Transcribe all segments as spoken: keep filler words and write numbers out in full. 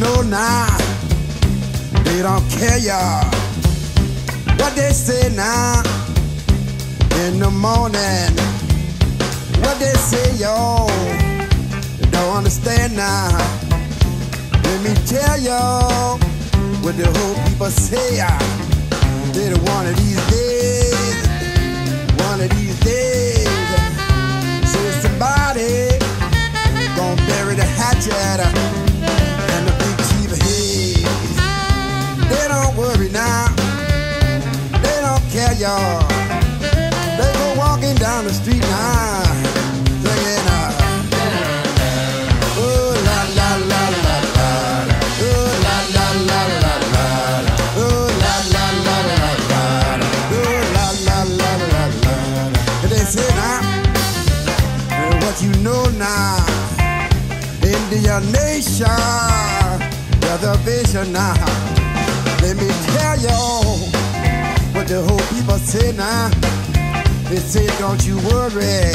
know now, they don't care ya what they say now. In the morning, what they say, yo, they don't understand now. Let me tell y'all what the whole people say. They don't want it these days, one of these days. Say somebody gonna bury the hatchet and the big chief of heads. They don't worry now, they don't care, y'all. They go walking down the street now, singing out. You know now, in your nation, you're the vision now. Let me tell you what the whole people say now. They say, don't you worry,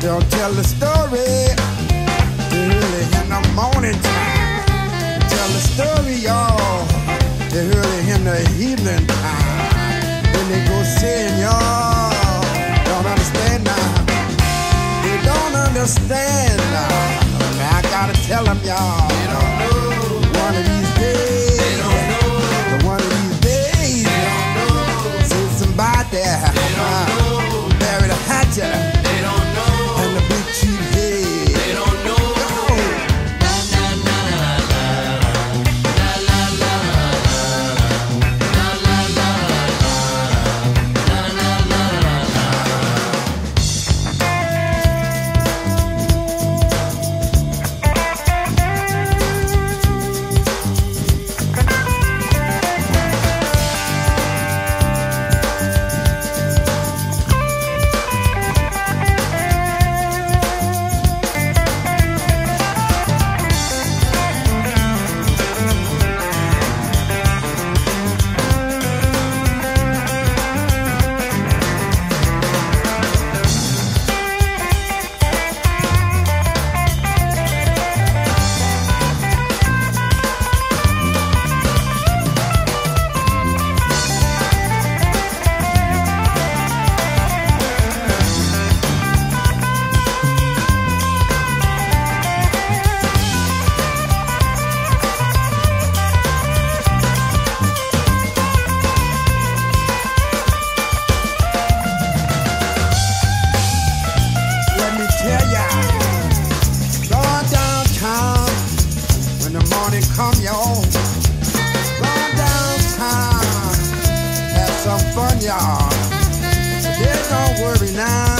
they'll tell the story till early in the morning time. Tell the story, y'all, till early in the evening time. Then they go saying, y'all, don't understand now. They don't understand, uh, I gotta tell them, y'all. They don't know. One of these days, they don't know. But one of these days, they don't know. See somebody, they don't know. Bury the hatchet, they don't know. And the big chief head, they don't know. Come, y'all, run downtown, have some fun, y'all. So they don't worry now,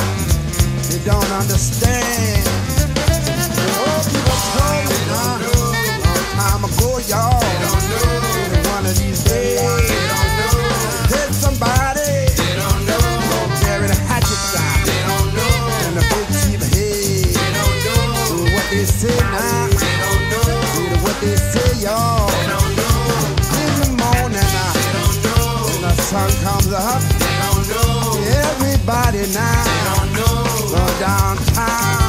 they don't understand. The old people told me now, a long time ago, y'all. They don't know. One of these days, they don't know. There's somebody, they don't know. Gonna bury the hatchet, y'all. They don't know. And the big chief head, they don't know. So what they say now, they don't know. So what they say. Y'all, they don't know. In the morning, uh, they don't know. When the sun comes up, they don't know. Everybody now, they don't know. Go downtown.